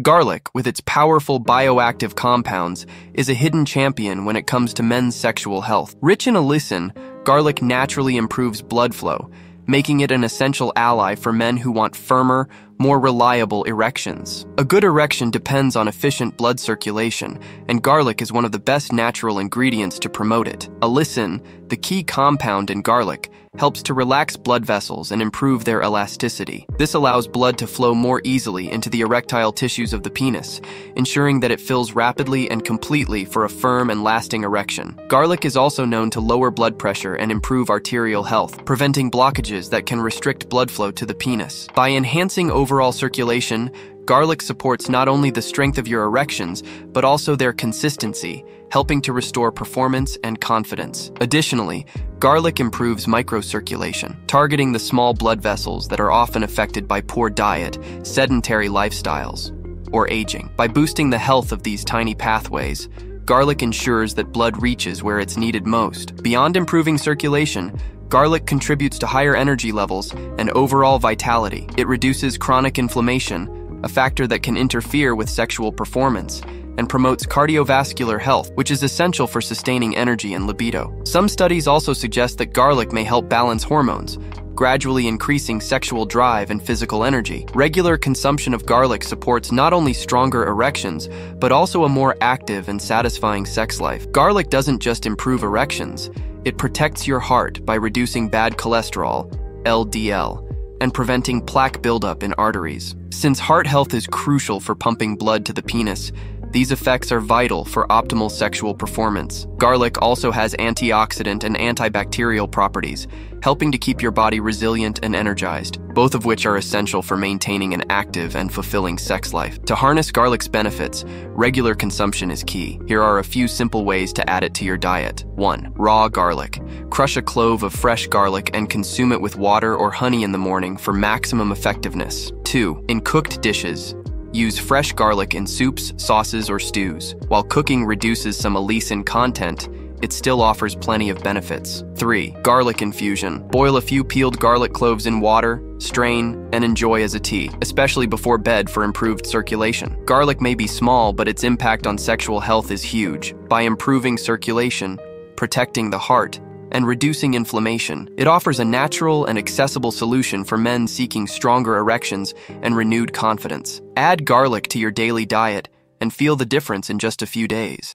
Garlic, with its powerful bioactive compounds, is a hidden champion when it comes to men's sexual health. Rich in allicin, garlic naturally improves blood flow, making it an essential ally for men who want firmer, more reliable erections. A good erection depends on efficient blood circulation, and garlic is one of the best natural ingredients to promote it. Allicin, the key compound in garlic, helps to relax blood vessels and improve their elasticity. This allows blood to flow more easily into the erectile tissues of the penis, ensuring that it fills rapidly and completely for a firm and lasting erection. Garlic is also known to lower blood pressure and improve arterial health, preventing blockages that can restrict blood flow to the penis. By enhancing overall circulation, garlic supports not only the strength of your erections, but also their consistency, helping to restore performance and confidence. Additionally, garlic improves microcirculation, targeting the small blood vessels that are often affected by poor diet, sedentary lifestyles, or aging. By boosting the health of these tiny pathways, garlic ensures that blood reaches where it's needed most. Beyond improving circulation, garlic contributes to higher energy levels and overall vitality. It reduces chronic inflammation, a factor that can interfere with sexual performance, and promotes cardiovascular health, which is essential for sustaining energy and libido. Some studies also suggest that garlic may help balance hormones, gradually increasing sexual drive and physical energy. Regular consumption of garlic supports not only stronger erections, but also a more active and satisfying sex life. Garlic doesn't just improve erections, it protects your heart by reducing bad cholesterol, LDL, and preventing plaque buildup in arteries. Since heart health is crucial for pumping blood to the penis, these effects are vital for optimal sexual performance. Garlic also has antioxidant and antibacterial properties, helping to keep your body resilient and energized, both of which are essential for maintaining an active and fulfilling sex life. To harness garlic's benefits, regular consumption is key. Here are a few simple ways to add it to your diet. 1. Raw garlic. Crush a clove of fresh garlic and consume it with water or honey in the morning for maximum effectiveness. 2. In cooked dishes, use fresh garlic in soups, sauces, or stews. While cooking reduces some allicin content, it still offers plenty of benefits. 3. Garlic infusion. Boil a few peeled garlic cloves in water, strain, and enjoy as a tea, especially before bed for improved circulation. Garlic may be small, but its impact on sexual health is huge. By improving circulation, protecting the heart, and reducing inflammation, it offers a natural and accessible solution for men seeking stronger erections and renewed confidence. Add garlic to your daily diet and feel the difference in just a few days.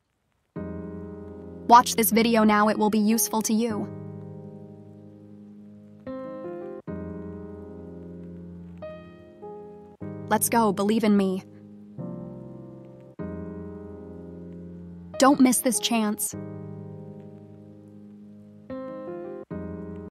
Watch this video now, it will be useful to you. Let's go, believe in me. Don't miss this chance.